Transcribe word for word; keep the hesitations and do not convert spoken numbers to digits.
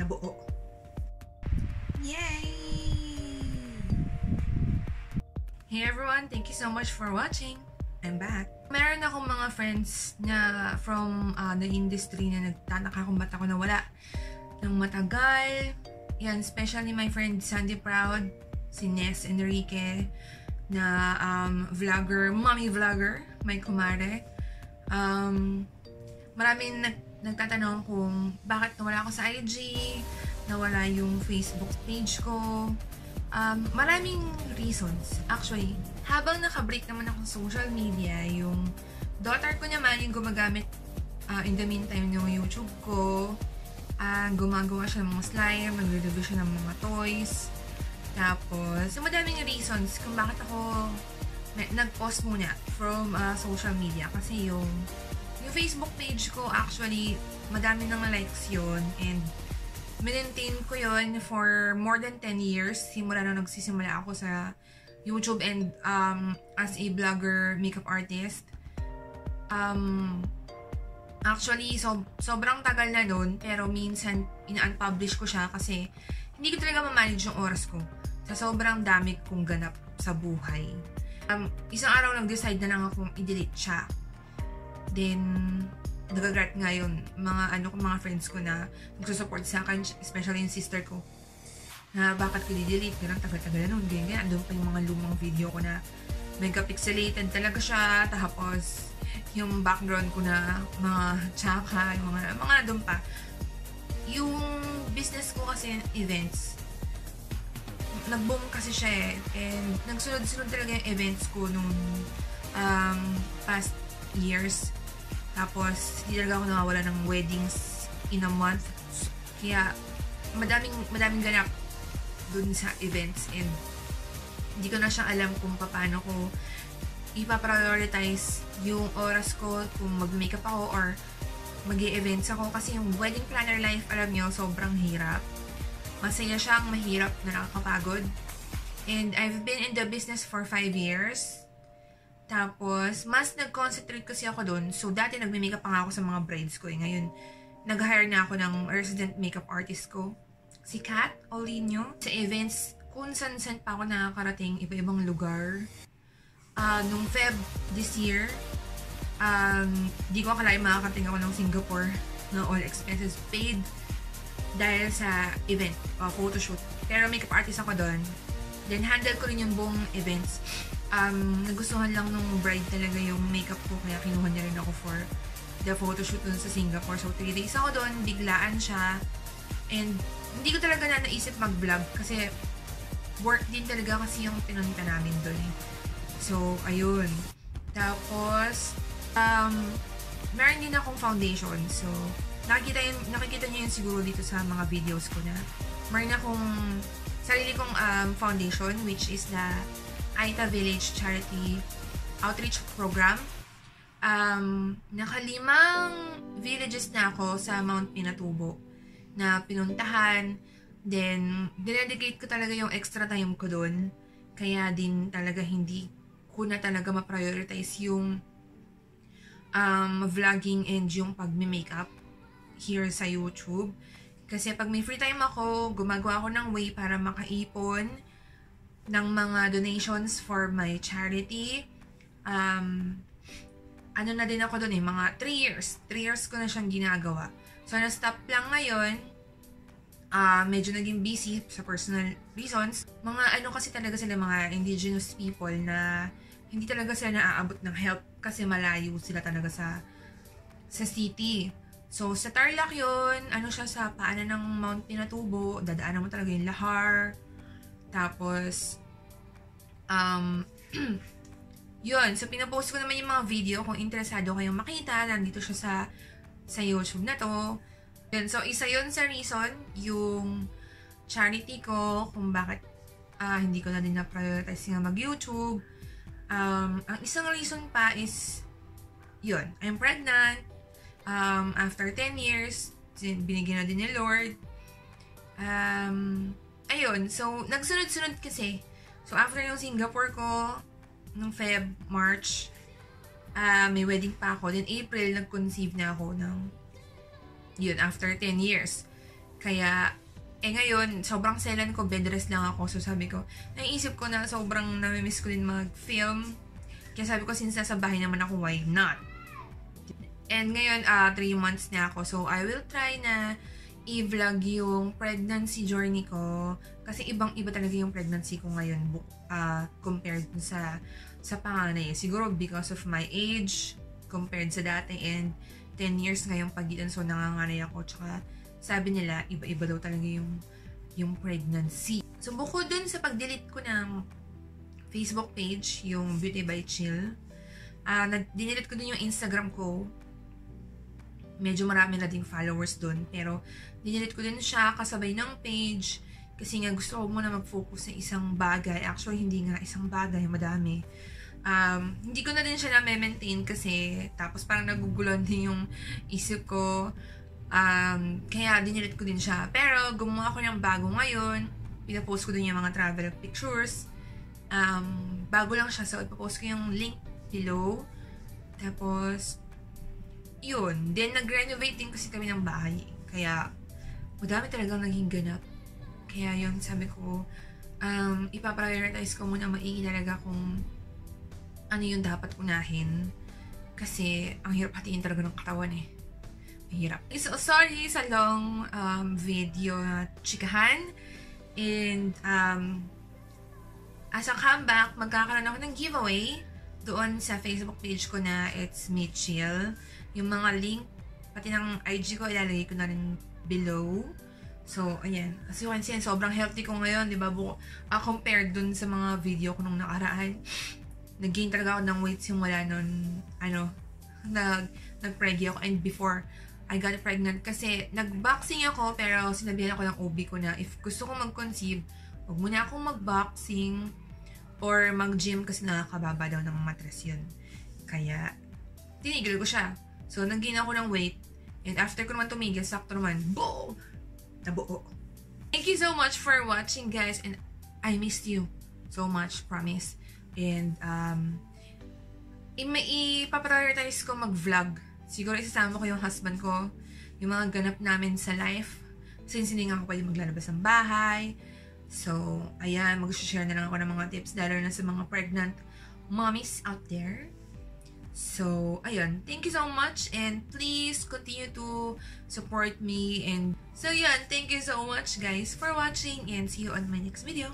nabuo. Yay! Hey everyone, thank you so much for watching. I'm back. Meron akong mga friends na from uh, the industry na nagtataka kung ba't ako nawala ng matagal. Yan, especially my friend Sandy Proud, si Ness Enrique, na um, vlogger, mommy vlogger, my kumare. Um, maraming nag nagtatanong kung bakit nawala ako sa I G, nawala yung Facebook page ko. Um, maraming reasons. Actually, habang nakabreak naman ako sa social media, yung daughter ko naman yung gumagamit uh, in the meantime ng YouTube ko. Uh, gumagawa siya ng mga slime, nagre-review siya ng mga toys. Tapos, so madaming reasons kung bakit ako nag-post muna from uh, social media. Kasi yung yung Facebook page ko, actually, madami ng likes yun. And, maintain ko yun for more than ten years. Simula na nagsisimula ako sa YouTube and um, as a vlogger, makeup artist. Um, actually, so, sobrang tagal na nun. Pero minsan, ina-unpublish ko siya kasi hindi ko talaga mamanage yung oras ko sa sobrang dami kong ganap sa buhay. Um, isang araw nag-decide na lang akong i-delete siya. Then, nagagrat nga yun, mga ano ko, mga friends ko na nagsusupport sa akin, especially yung sister ko, na bakit ko di-delete, ganang tagal-tagal na nun, ganyan, andun pa yung mga lumang video ko na mega pixelated talaga siya, tapos yung background ko na mga tsaka, yung mga, mga andun pa. Yung business ko kasi events, nag-boom kasi siya eh, and nagsunod-sunod talaga yung events ko nung um, past years. Tapos, hindi talaga ako nakawala ng weddings in a month. Kaya, madaming, madaming ganap dun sa events. And, hindi ko na siyang alam kung paano ko ipaprioritize yung oras ko kung mag-makeup ako or mag-e-events ako. Kasi yung wedding planner life, alam nyo, sobrang hirap. Masaya siyang mahirap na nakakapagod. And, I've been in the business for five years. Tapos, mas nag-concentrate kasi ako doon. So, dati nagme-makeup pa nga ako sa mga brides ko eh. Ngayon, nag-hire na ako ng resident makeup artist ko, si Kat Orrino. Sa events, kung san-san pa ako nakakarating, iba-ibang lugar. Uh, nung Feb this year, um, di ko akalain makakarating ako ng Singapore na all expenses paid dahil sa event, uh, photoshoot. Pero makeup artist ako doon. Then, handle ko rin yung buong events. Um, nagustuhan lang nung bride talaga yung makeup ko, kaya kinuha niya rin ako for the photoshoot dun sa Singapore. So, three days ako dun, biglaan siya. And, hindi ko talaga na naisip mag-vlog kasi work din talaga kasi yung pinunta namin dun eh. So, ayun. Tapos, um, meron din akong foundation. So, nakikita, yun, nakikita nyo yun siguro dito sa mga videos ko na. Meron akong sarili kong um, foundation, which is na Aita Village Charity Outreach Program. Um, nakalimang villages na ako sa Mount Pinatubo na pinuntahan. Then, dinedicate ko talaga yung extra time ko doon. Kaya din talaga hindi ko na talaga ma-prioritize yung um, vlogging and yung pag-makeup here sa YouTube. Kasi pag may free time ako, gumagawa ako ng way para makaipon ng mga donations for my charity. Um, ano na din ako dun eh, mga three years. three years ko na siyang ginagawa. So, na-stop lang ngayon. Uh, medyo naging busy sa personal reasons. Mga ano kasi talaga sila, mga indigenous people na hindi talaga sila naaabot ng help kasi malayo sila talaga sa sa city. So, sa Tarlac yun, ano siya sa paanan ng Mount Pinatubo, dadaanan mo talaga yung lahar. Tapos, um, yun. So, pinapost ko naman yung mga video. Kung interesado kayong makita, nandito siya sa, sa YouTube na to. Yun. So, isa yun sa reason, yung charity ko, kung bakit uh, hindi ko na din na-prioritize nga mag-YouTube. Um, ang isang reason pa is, yun, I'm pregnant. Um, after ten years, binigyan na din ni Lord. Um, Ayun, so, nagsunod-sunod kasi. So, after yung Singapore ko, nung Feb, March, uh, may wedding pa ako. Then, April, nag-conceive na ako ng, yun, after ten years. Kaya, eh ngayon, sobrang silent ko, bedrest lang ako. So sabi ko, naisip ko na sobrang namimiss ko din mag-film. Kaya sabi ko, since nasa bahay naman ako, why not? And ngayon, uh, three months na ako. So I will try na i-vlog yung pregnancy journey ko. Kasi ibang-iba talaga yung pregnancy ko ngayon uh, compared sa, sa panganay. Siguro because of my age compared sa dati, and ten years ngayong pagitan. So nanganganay ako, tsaka sabi nila, iba-iba daw talaga yung, yung pregnancy. So, bukod dun sa pag-delete ko ng Facebook page, yung Beauty by Chill, uh, dinelete ko dun yung Instagram ko. Medyo marami na ding followers dun. Pero, dinelete ko dun siya kasabay ng page. Kasi nga, gusto ko muna mag-focus sa isang bagay. Actually, hindi nga isang bagay. Madami. Um, hindi ko na din siya na-maintain kasi tapos parang nagugulon din yung isip ko. Um, kaya dinilit ko din siya. Pero gumawa ko ng bago ngayon. Pinapost ko din yung mga travel pictures. Um, bago lang siya. So ipapost ko yung link below. Tapos, yun. Then nag-renovate din kasi kami ng bahay. Kaya, madami talagang naging ganap. Kaya yun, sabi ko, um, ipaprioritize ko muna maigi talaga kung ano yung dapat unahin. Kasi, ang hirap hatiin talaga ng katawan eh. Hirap. So, sorry sa long um, video na chikahan. And, um, as a comeback, magkakaroon ako ng giveaway doon sa Facebook page ko na It's Mitchell. Yung mga link, pati ng I G ko, ilalagay ko na rin below. So, ayan. As you can see, sobrang healthy ko ngayon, di ba? Buko, uh, compared dun sa mga video ko nung nakaraan. Nag-gain talaga ako ng weight simula nun, ano, nag, nag-preggy ako. And before I got pregnant kasi nag-boxing ako, pero sinabihan ako ng O B ko na if gusto ko mag-conceive, huwag muna akong mag-boxing or mag-gym kasi nakakababa daw ng matres yun. Kaya tinigil ko siya. So nag-gain ako ng weight, and after ko naman tumigil, sakto naman, boom! Nabuo. Thank you so much for watching, guys, and I missed you so much, promise. And um i-prioritize ko mag-vlog. Siguro isasama ko yung husband ko, yung mga ganap namin sa life. Since hindi nga ako pwede maglalabas ng bahay. So, ayan, mag-share na lang ako ng mga tips dahil na sa mga pregnant mommies out there. So, ayun. Thank you so much, and please continue to support me. And so, yun. Thank you so much, guys, for watching, and see you on my next video.